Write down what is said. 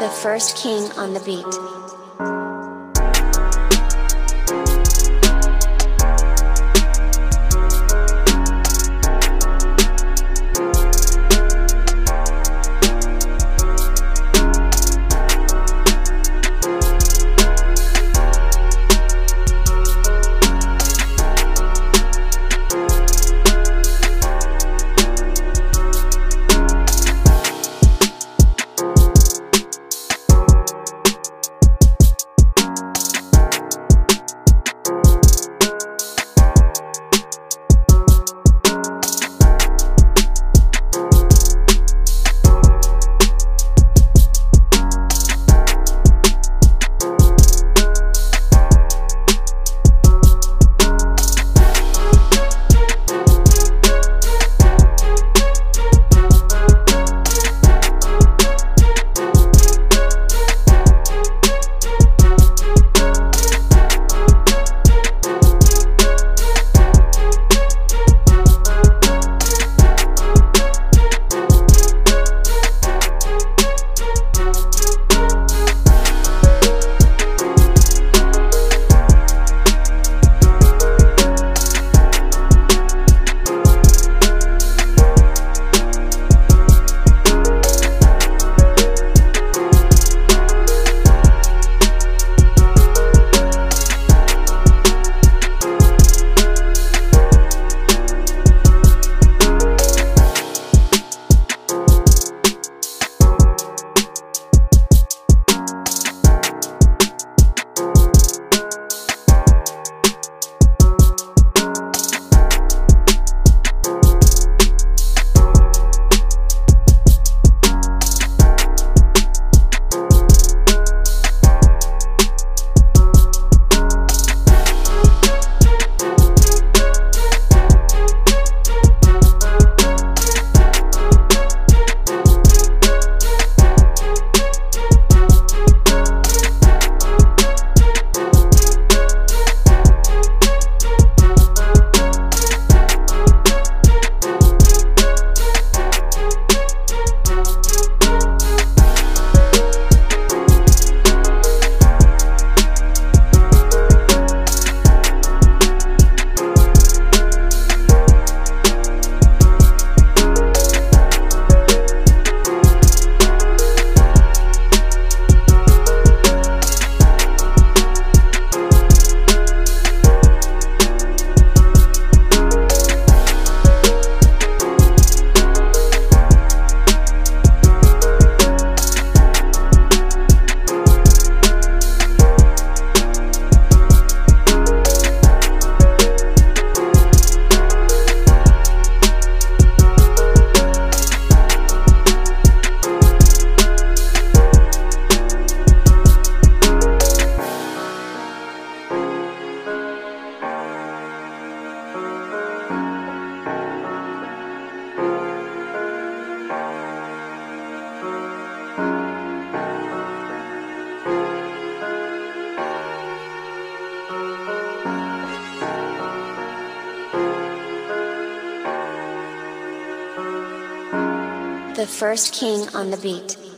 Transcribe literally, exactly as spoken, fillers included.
the first king on the beat. The first king on the beat.